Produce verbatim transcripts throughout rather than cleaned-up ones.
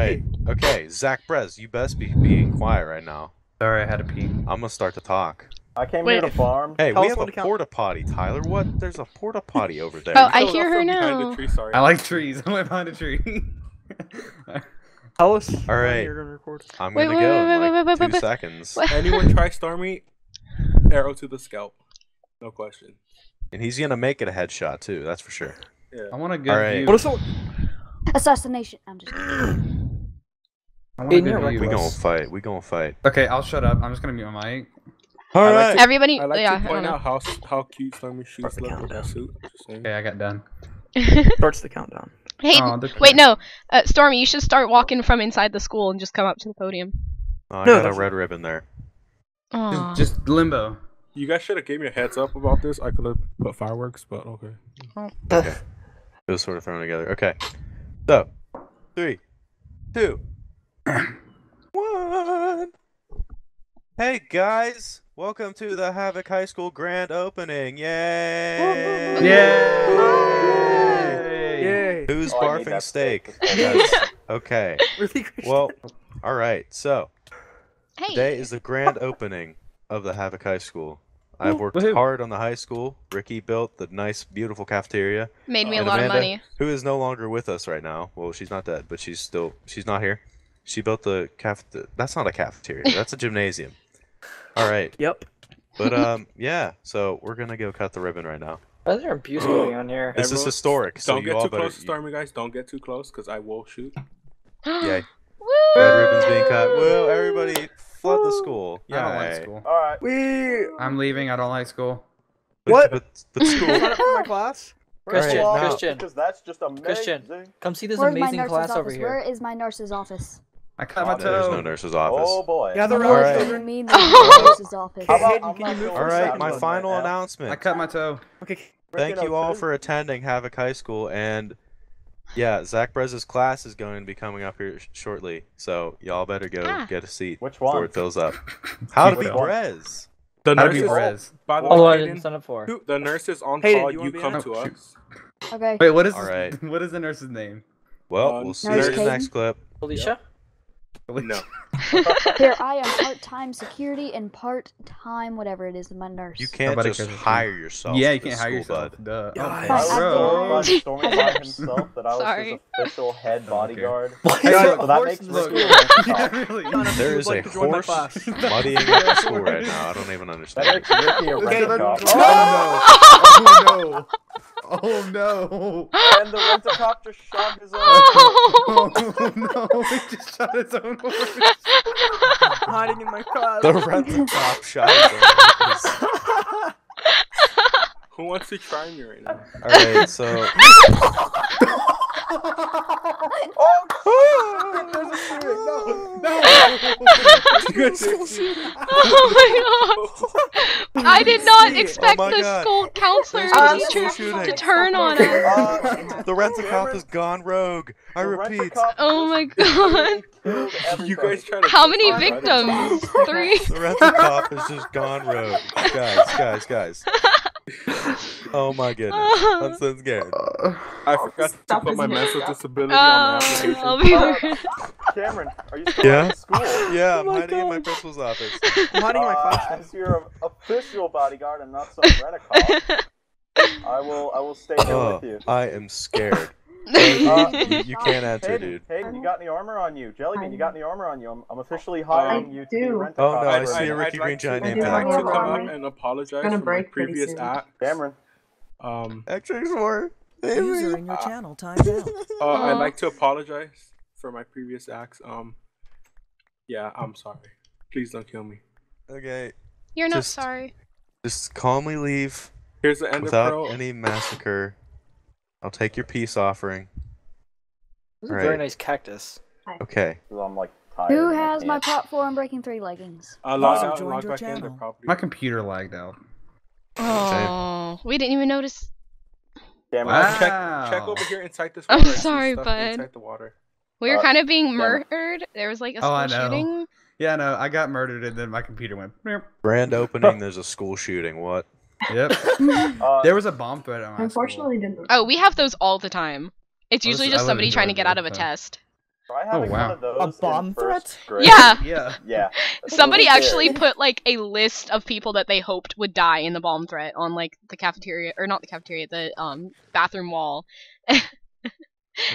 Hey, okay, Zach Brez, you best be being quiet right now. Sorry, I had to pee. I'm gonna start to talk. I came Wait. here to farm. Hey, Tell we have a porta potty, Tyler. What? There's a porta potty over there. Oh, I hear her now. Tree, sorry. I like trees. I went behind a tree. Tell us. All right. You're gonna record. I'm wait, gonna wait, go wait, in wait, like wait, two wait, wait, seconds. Wait. Anyone try Stormy? Arrow to the scalp. No question. And he's gonna make it a headshot too. That's for sure. Yeah. I want a good right. view. What is the... Assassination. I'm just kidding. We gonna fight. We gonna fight. Okay, I'll shut up. I'm just gonna mute my mic. All I right, like to, everybody. I like yeah, to point out how how cute Stormy shoots level that suit. Okay, I got done. Starts the countdown. Hey, oh, wait, no, uh, Stormy, you should start walking from inside the school and just come up to the podium. Oh, I no, got a red ribbon there. Just, just limbo. You guys should have gave me a heads up about this. I could have put fireworks, but okay. Oh. Okay. It was sort of thrown together. Okay. So, three, two. One. Hey guys, welcome to the Havoc High School grand opening. Yay! Yay! Yay! Yay! Who's oh, barfing steak? Okay. Well, all right. So hey. Today is the grand opening of the Havoc High School. I've worked Woo-hoo. hard on the high school. Ricky built the nice, beautiful cafeteria. Made me and a lot Amanda, of money. Who is no longer with us right now? Well, she's not dead, but she's still she's not here. She built the caf. That's not a cafeteria. That's a gymnasium. All right. Yep. But um, yeah. So we're gonna go cut the ribbon right now. Why is there abuse going on here? This Everyone, is historic. Don't so get you all too better, close, you... Stormy guys. Don't get too close, cause I will shoot. Yay. Woo! Red ribbon's being cut. Woo! Everybody flood the school. Yeah. I don't like school. All right. We. I'm leaving. I don't like school. What? But, but, but school. For my class. Christian. Right, Christian. Because that's just amazing. Christian. Come see this Where's amazing class office? over here. Where is my nurse's office? I cut my toe. There's no nurse's office. Oh boy. Yeah, there are. Right. nurse's office. About, can you all right, my final right announcement. I cut my toe. Okay. Thank you all for attending Havoc High School, and yeah, Zach Brez's class is going to be coming up here sh shortly, so y'all better go ah. get a seat Which one? before it fills up. How to be Brez. The How to be Brez. By the way, oh, I didn't sign up for. Who, the nurse is on Hayden, call. You, you come to us. Okay. Wait, what is? All right. What is the nurse's name? Well, we'll see you in the next clip. Alicia. No. Here, I am part-time security and part-time whatever it is in my nurse. You can't Nobody just hire yourself. Yeah, you can't hire yourself. Duh. Oh, I told himself that I was Sorry. his official head bodyguard. Okay. Hey, so, so that makes me yeah, really. There is like a horse muddying at the school right now. I don't even understand. Okay, no. Oh no. Oh no! And the rental cop just shot his own oh. oh no, he just shot his own horse. Hiding in my car. The rental cop shot his own horse. Who wants to try me right now? Alright, so... oh, no, no. Oh my god! I did not expect oh the god. school counselor teacher to turn on us. Uh, the rent-a-cop is gone rogue. I repeat. Oh my god! You guys try to How many victims? Three. The rent-a-cop is just gone rogue. Guys, guys, guys. Oh my goodness, uh, I'm so scared. Uh, I forgot to put my mental disability uh, on my application. I'll be right. Cameron, are you still yeah? in school? Yeah, oh I'm hiding God. in my principal's office. I'm hiding in my classroom. As your official bodyguard and not some rent-a-cop, I will, I will stay here uh, with you. I am scared. uh, you, you can't answer, Hayden, dude. Hayden, you got any armor on you? Jellybean, you got any armor on you? I'm, I'm officially hiring um, you to do. rent a Oh no, I see a Ricky I'd Green like Giant name tag. I'd like to come up and apologize for my previous act. Cameron. Um, X X four. User in your channel, time out. Uh, I'd like to apologize for my previous acts. Um, yeah, I'm sorry. Please don't kill me. Okay. You're not just, sorry. Just calmly leave. Here's the end of the world. Without any massacre. I'll take your peace offering. This is right. a very nice cactus. Okay. I'm like tired. Who has my platform breaking three leggings? I lost log back in the property. My computer lagged out. Oh, okay. We didn't even notice. Damn it! Wow. Check, check over here inside this water. I'm sorry, bud. Inside the water. We were uh, kind of being murdered. There was like a school oh, I know. shooting. Yeah, no, I got murdered and then my computer went. Grand opening. There's a school shooting. What? Yep. uh, there was a bomb threat on my Unfortunately, school. didn't. Oh, we have those all the time. It's usually just somebody trying to get out of a test. Try having oh, wow. one of those a bomb threat? Grade. Yeah. Yeah. Yeah. Somebody actually scary. put like a list of people that they hoped would die in the bomb threat on like the cafeteria or not the cafeteria, the um bathroom wall.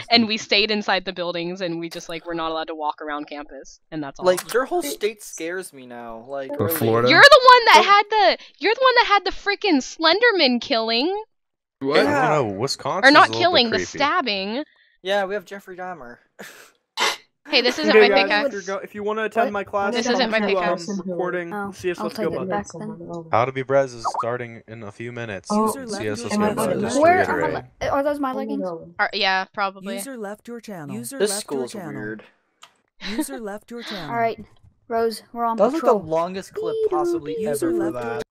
And we stayed inside the buildings, and we just, like, were not allowed to walk around campus, and that's all. Like, your whole state scares me now, like, really. Florida? You're the one that oh. had the, you're the one that had the freaking Slenderman killing. What? Yeah. I don't know, Wisconsin's or not killing, the stabbing. Yeah, we have Jeffrey Dahmer. Hey, this isn't okay, my pickaxe. If you want to attend what? my class, this isn't my pickaxe. Um, recording oh, C S L B S. How to be Brez is starting in a few minutes. Oh, C S L B S. Where are, are those my leggings? Oh, no. are, yeah, probably. User left your channel. User this left school's your channel. weird. User left your channel. All right, Rose, we're on. That was patrol. Like the longest clip possibly user ever for that.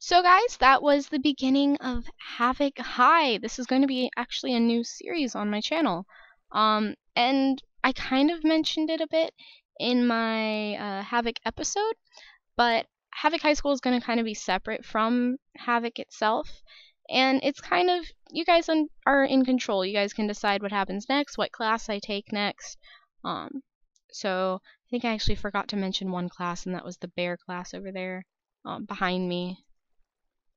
So guys, that was the beginning of Havoc High. This is going to be actually a new series on my channel. Um, and I kind of mentioned it a bit in my uh, Havoc episode, but Havoc High School is going to kind of be separate from Havoc itself, and it's kind of, you guys un are in control. You guys can decide what happens next, what class I take next. Um, so I think I actually forgot to mention one class, and that was the bear class over there um, behind me,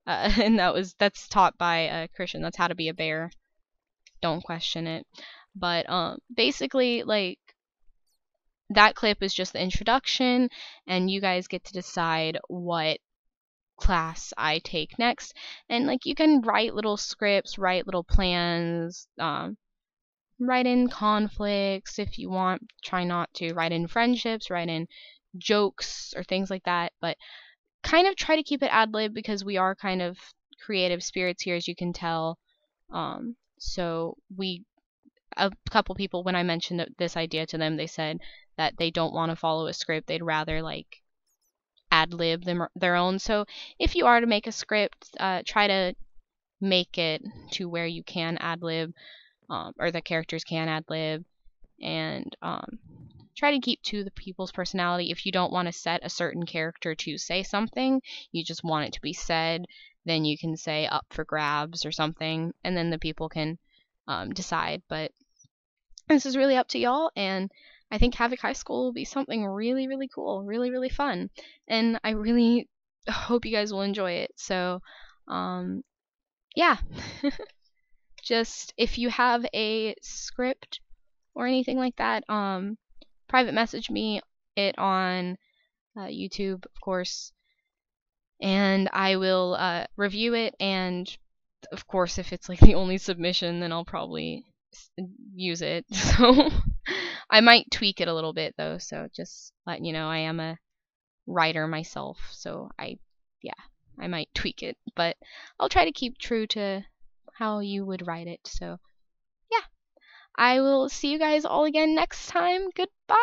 uh, and that was that's taught by uh, Christian. That's how to be a bear. Don't question it. But um, basically, like, that clip is just the introduction, and you guys get to decide what class I take next. And, like, you can write little scripts, write little plans, um, write in conflicts if you want. Try not to. Write in friendships, write in jokes or things like that. But kind of try to keep it ad-lib because we are kind of creative spirits here, as you can tell. Um, so we... A couple people, when I mentioned this idea to them, they said that they don't want to follow a script. They'd rather, like, ad-lib them, their own. So if you are to make a script, uh, try to make it to where you can ad-lib, um, or the characters can ad-lib, and um, try to keep to the people's personality. If you don't want to set a certain character to say something, you just want it to be said, then you can say up for grabs or something, and then the people can um, decide. But this is really up to y'all, and I think Havoc High School will be something really, really cool, really, really fun, and I really hope you guys will enjoy it. So, um, yeah, just if you have a script or anything like that, um, private message me it on uh, YouTube, of course, and I will uh, review it, and of course, if it's like the only submission, then I'll probably use it. So I might tweak it a little bit though, so just letting you know, I am a writer myself, so I yeah I might tweak it, but I'll try to keep true to how you would write it. So yeah, I will see you guys all again next time. Goodbye.